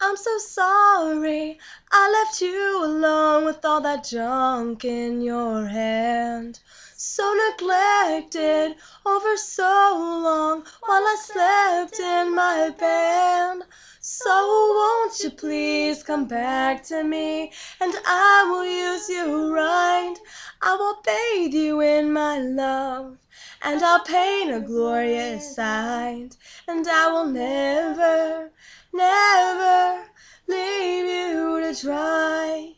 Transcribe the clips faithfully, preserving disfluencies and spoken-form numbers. I'm so sorry I left you alone with all that junk in your hand. So neglected over so long while I slept in my bed. So won't you please come back to me, and I will use you right. I will bathe you in my love, and I'll paint a glorious sight. And I will never, never leave you to dry.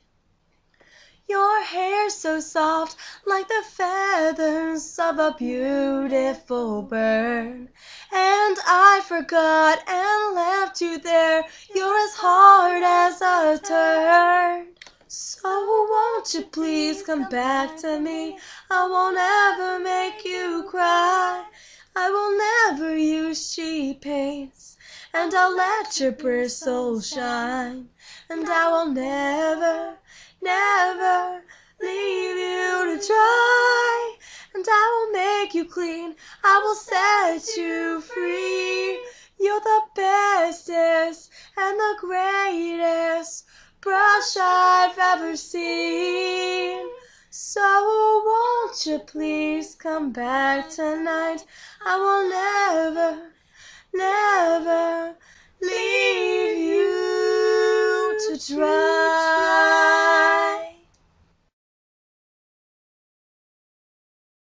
Your hair so soft, like the feathers of a beautiful bird. And I forgot and left you there. You're as hard as a turd. So won't you please come back to me? I won't ever make you cry. I will never use cheap paints, and I'll let your bristles shine. And I will never, never leave you to dry. And I will make you clean. I will set you free. You're the bestest and the greatest brush I've ever seen. So won't you please come back tonight? I will never, never leave you to dry.